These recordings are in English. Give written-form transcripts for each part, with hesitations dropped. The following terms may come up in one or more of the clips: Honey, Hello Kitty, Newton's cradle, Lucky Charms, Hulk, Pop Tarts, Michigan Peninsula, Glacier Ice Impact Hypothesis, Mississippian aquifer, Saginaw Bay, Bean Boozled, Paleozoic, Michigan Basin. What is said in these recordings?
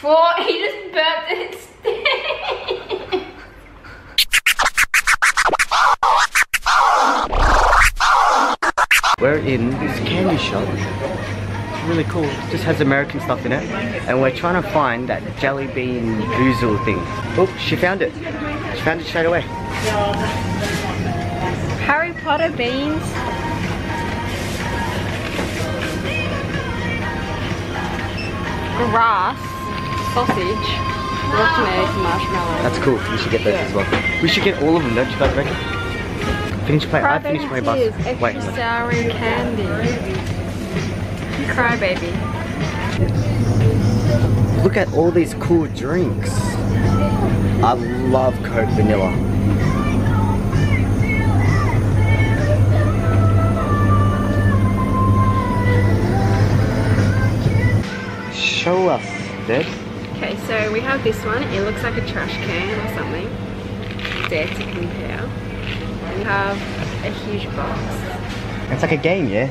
4, he just burped and it stinks. We're in this candy shop. It's really cool. It just has American stuff in it. And we're trying to find that jelly bean boozled thing. Oh, she found it. She found it straight away. Harry Potter beans. Grass, sausage, rotten eggs, marshmallows. That's cool. We should get those as well. We should get all of them, don't you guys reckon? Finish plate. I finished my bus. Extra sour candy. Crybaby. Look at all these cool drinks. I love Coke Vanilla. Show us, Dad. Okay, so we have this one. It looks like a trash can or something. Dare to compare. And we have a huge box. It's like a game, yeah?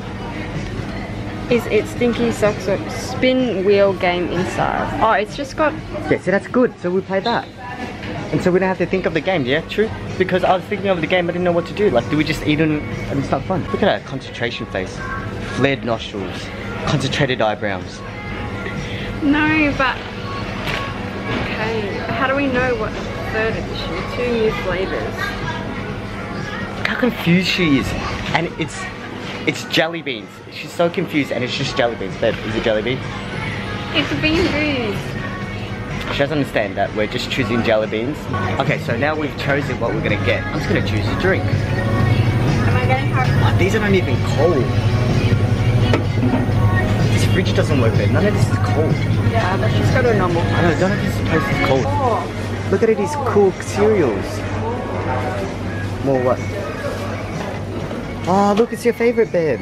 Is it Stinky Socks or Spin Wheel game inside? Oh, it's just got... Yeah, see, that's good. So we play that. And so we don't have to think of the game, yeah? True? Because I was thinking of the game, I didn't know what to do. Like, do we just eat and it's not fun? Look at that concentration face. Flared nostrils. Concentrated eyebrows. No, but okay. But how do we know what third edition? 2 new flavors. Look how confused she is, and it's jelly beans. She's so confused, and it's just jelly beans. Babe, is it jelly beans? It's bean boozled. She doesn't understand that we're just choosing jelly beans. Okay, so now we've chosen what we're gonna get. I'm just gonna choose a drink. Am I getting hot? Oh, these are not even cold. The fridge doesn't work there. None of this is cold. Yeah, but just go to a normal place. I know, none of this place is cold. Oh. Look at all these cool cereals. More what? Oh, look, it's your favorite, babe.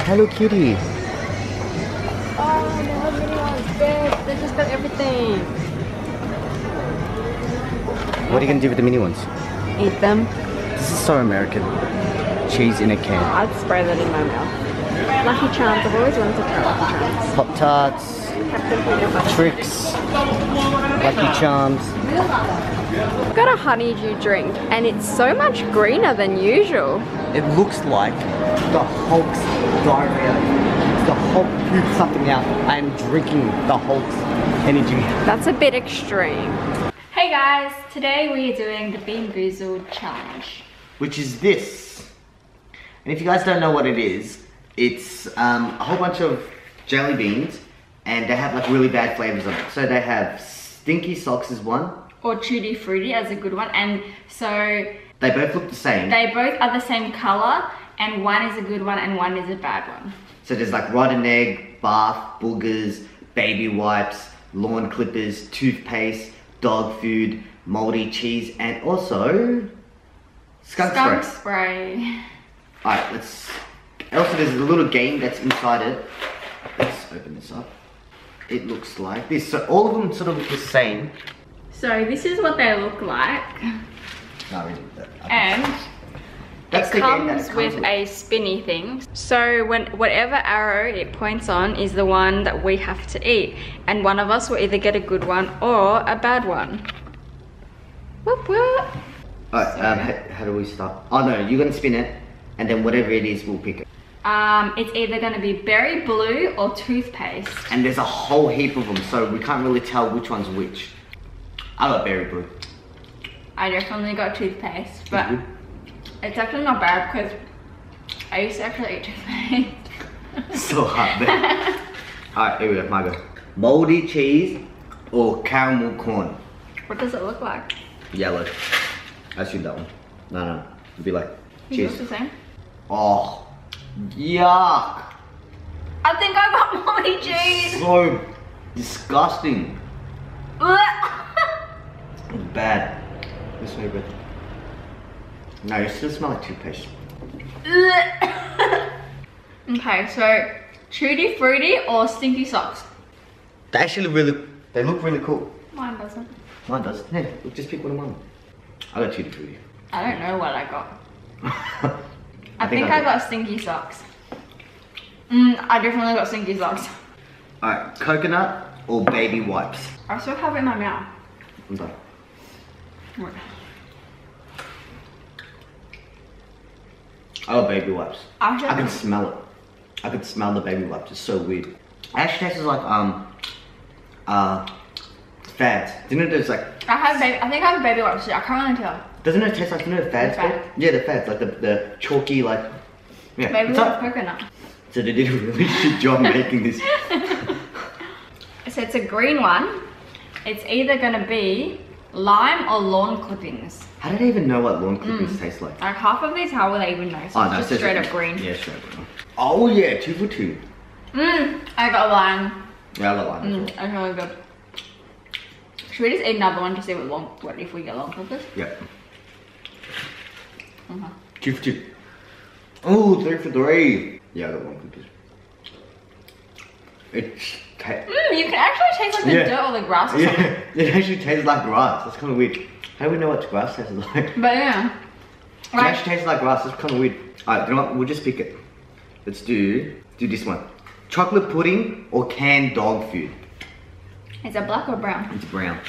Hello Kitty. Oh, no, everyone's babe. They just got everything. What are you going to do with the mini ones? Eat them. This is so American. Cheese in a can. I'd spray that in my mouth. Lucky Charms, I've always wanted to try Lucky Charms. Pop Tarts, Tricks, Lucky Charms. I've got a honeydew drink and it's so much greener than usual. It looks like the Hulk's diarrhea. The Hulk pooped something out. I am drinking the Hulk's energy. That's a bit extreme. Hey guys, today we are doing the Bean Boozled challenge. Which is this. And if you guys don't know what it is, it's a whole bunch of jelly beans and they have like really bad flavors on it. So they have Stinky Socks is one. Or Tutti Frutti as a good one. And so... They both look the same. They both are the same color and one is a good one and one is a bad one. So there's like rotten egg, bath, boogers, baby wipes, lawn clippers, toothpaste, dog food, moldy cheese and also... Skunk spray. Alright, let's... Also, there's a little game that's inside it. Let's open this up. It looks like this. So all of them sort of look the same. So this is what they look like. No, really. And that's the game that it comes with a spinny thing. So whatever arrow it points on is the one that we have to eat. And one of us will either get a good one or a bad one. Whoop whoop. Alright, how do we start? Oh no, you're gonna spin it. And then whatever it is, we'll pick it. It's either going to be berry blue or toothpaste. And there's a whole heap of them, so we can't really tell which one's which. I got berry blue. I definitely got toothpaste, but it's actually not bad because I used to actually eat toothpaste. So hard, man. Alright, here we go, my go. Moldy cheese or caramel corn? What does it look like? Yellow. I assume that one. No, no, it'd be like cheese. It looks the same. Oh, yuck! I think I got moldy cheese. So disgusting. Bad. This way, but no, it still smells like toothpaste. Okay, so Tutti Frutti or Stinky Socks? They actually they look really cool. Mine doesn't. Mine does. No, we'll just pick one of mine. I got Tutti Frutti. I don't know what I got. I think I got Stinky Socks. I definitely got Stinky Socks. Alright, coconut or baby wipes. I still have it in my mouth. I'm done. What? Oh, baby wipes. I can smell it. I can smell the baby wipes. It's so weird. It actually tastes like fads. Didn't it taste like? I think I have baby wipes. I can't really tell. Doesn't it taste like, you know, fads? Yeah, the fads, like the chalky, like, yeah. Baby wipes coconut. So they did a really good job making this. So it's a green one. It's either gonna be lime or lawn clippings. How do they even know what lawn clippings taste like? Like half of these, how will they even know? So it's just straight up green. Yeah, straight up green. Oh yeah, 2 for 2. I got a lime. Yeah, I got lime. That's really good. Should we just eat another one to see what if we get lawn clippings? Yeah. Okay. 2 for 2. Oh, 3 for 3. Yeah, I got lawn clippings. It's you can actually taste like the dirt or the grass or something. It actually tastes like grass. That's kind of weird. How do we know what grass tastes like? But yeah. Right. It actually tastes like grass. That's kind of weird. Alright, you know what? We'll just pick it. Let's do this one. Chocolate pudding or canned dog food? Is it black or brown? It's brown.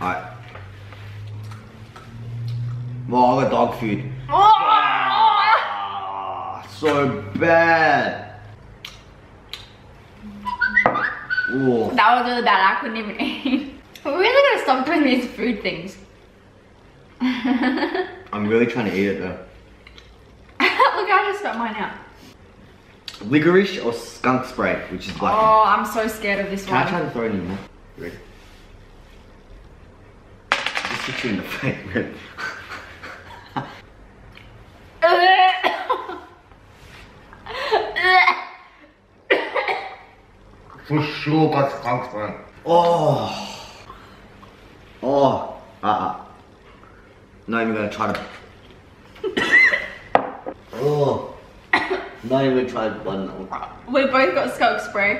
Alright. Well, I got dog food. Oh! Ah, so bad. Ooh. That was really bad, I couldn't even eat. We're really gonna stop doing these food things. I'm really trying to eat it though. Look how I just spat mine out. Licorice or skunk spray, which is black. Oh, I'm so scared of this one. Can I try to throw it in more? You ready? Just hit you in the face, man. For sure got skunk spray. Oh. Oh. Not even gonna try to. Oh. Not even gonna try to button that one. We both got skunk spray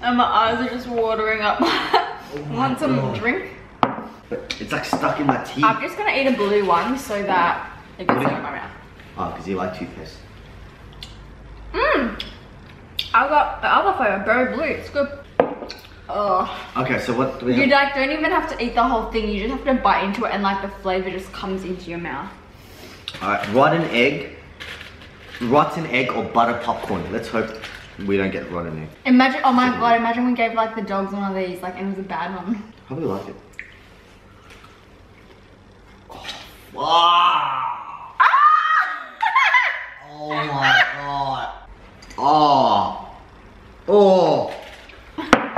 and my eyes are just watering up. Want some drink? But it's like stuck in my teeth. I'm just gonna eat a blue one so that it gets out of my mouth. Oh, because you like toothpaste. I got the other flavor, berry blue. It's good. Oh. Okay, so what do we have? You like don't even have to eat the whole thing. You just have to bite into it, and like the flavor just comes into your mouth. All right, rotten egg or butter popcorn. Let's hope we don't get rotten egg. Imagine, oh my god! Imagine we gave like the dogs one of these, like, and it was a bad one. How do you like it? Oh, wow. Ah! Oh my god. Oh, oh,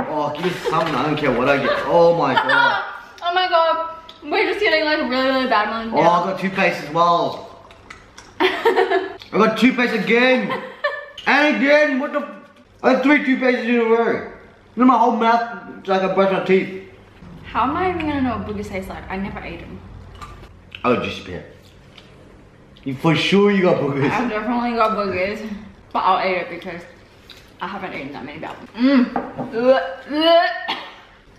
oh, give me something. I don't care what I get. Oh my god. Oh my god. We're just getting like really, really bad ones. Oh, I got toothpaste as well. I got toothpaste again. And again. What the? I got 3 toothpastes in a row. In my whole mouth, it's like I brush my teeth. How am I even gonna know what boogers taste like? I never ate them. Oh, just a you for sure you got boogers. I definitely got boogers. But I'll eat it because I haven't eaten that many bad ones.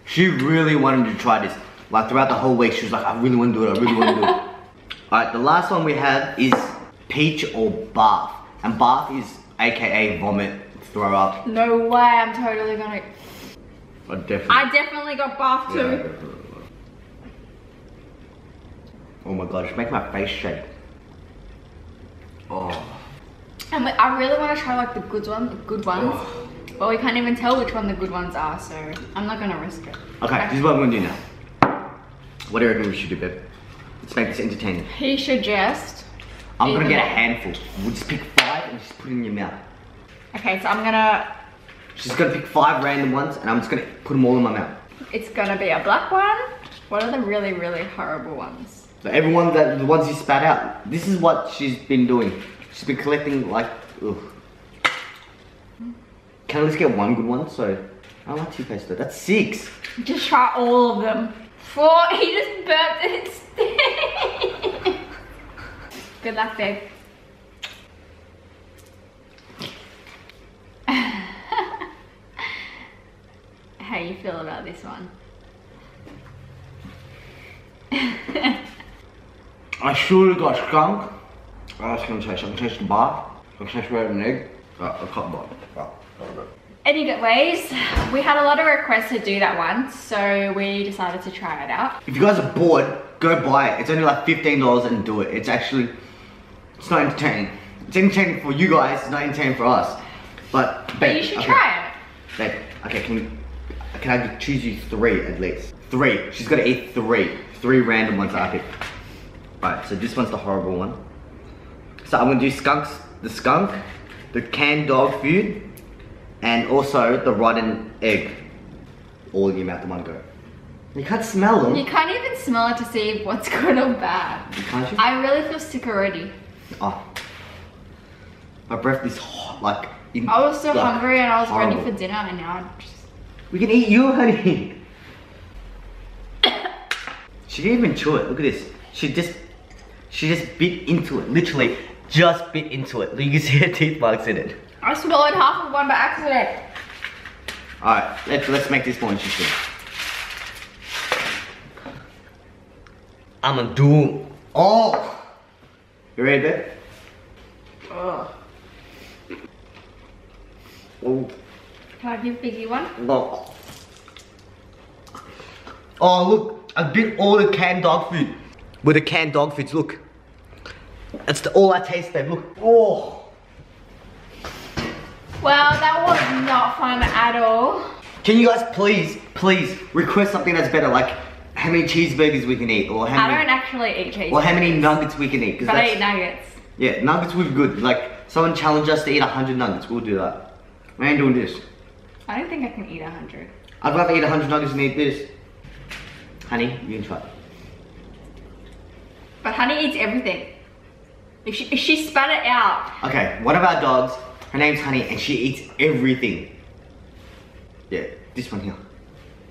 She really wanted to try this. Like throughout the whole week, she was like, I really want to do it, I really want to do it. Alright, the last one we have is peach or bath. And bath is aka vomit, throw up. No way, I'm totally gonna... I definitely got bath too. Yeah, definitely. Oh my god, just make my face shake. Oh. And I really want to try like the good ones, but we can't even tell which one the good ones are, so I'm not going to risk it. Okay, this is what I'm going to do now. What do you reckon we should do, babe? Let's make this entertaining. He should just... I'm going to get a handful. We'll just pick 5 and just put it in your mouth. Okay, so I'm going to... She's going to pick 5 random ones and I'm just going to put them all in my mouth. It's going to be a black one. What are the really, really horrible ones? So everyone, the ones you spat out, this is what she's been doing. She's been collecting like, ugh. Can I just get one good one? So, I don't like toothpaste though, that's 6. Just try all of them. 4, he just burped and it stinks. Good luck, babe. How you feel about this one? I surely got skunk. I'm just gonna taste the bath. I'm gonna taste an egg. Right, I can't bite. Right, Anyways, we had a lot of requests to do that one, so we decided to try it out. If you guys are bored, go buy it. It's only like $15 and do it. It's actually, it's not entertaining. It's entertaining for you guys, it's not entertaining for us. But, babe, but you should try it. Babe, okay, can I choose you three at least? Three. She's got to eat three. Three random ones that I picked. Alright, so this one's the horrible one. So I'm going to do skunks, the skunk, the canned dog food, and also the rotten egg. All in your mouth in one go. You can't smell them. You can't even smell it to see what's good or bad. Can't you? I really feel sick already. Oh. My breath is hot, like... I was so hungry and I was horrible. Ready for dinner and now I'm just... We can eat you, honey. She didn't even chew it, look at this. She just bit into it, literally just bit into it. You can see her teeth marks in it. I swallowed half of one by accident. Alright, let's make this more interesting. I'm a doom. Oh! You ready, babe? Oh. Oh. Can I give Biggie one? No. Oh, look. I bit all the canned dog food. With the canned dog foods, look. That's all I taste, babe. Look. Oh. Well, that was not fun at all. Can you guys please, please request something that's better? Like how many cheeseburgers we can eat, or how many... I don't actually eat cheeseburgers. Or how many nuggets we can eat. But I eat nuggets. Yeah, nuggets would be good. Like someone challenged us to eat 100 nuggets. We'll do that. I ain't doing this. I don't think I can eat 100. I'd rather eat 100 nuggets than eat this. Honey, you can try it. But Honey eats everything. If she spat it out. Okay, one of our dogs, her name's Honey, and she eats everything. Yeah, this one here.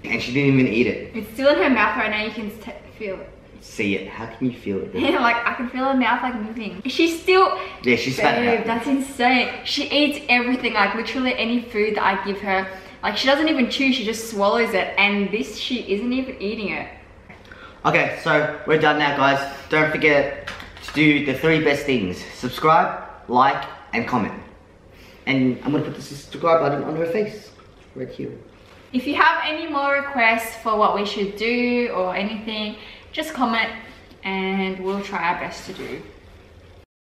And she didn't even eat it. It's still in her mouth right now, you can feel it. See it? How can you feel it? Yeah, like I can feel her mouth like moving. She's still... Yeah, she's fat. Babe, that's insane. She eats everything, like literally any food that I give her. Like she doesn't even chew, she just swallows it. And this, she isn't even eating it. Okay, so we're done now, guys. Don't forget to do the 3 best things. Subscribe, like, and comment. And I'm gonna put the subscribe button on her face. Right here. If you have any more requests for what we should do or anything, just comment and we'll try our best to do.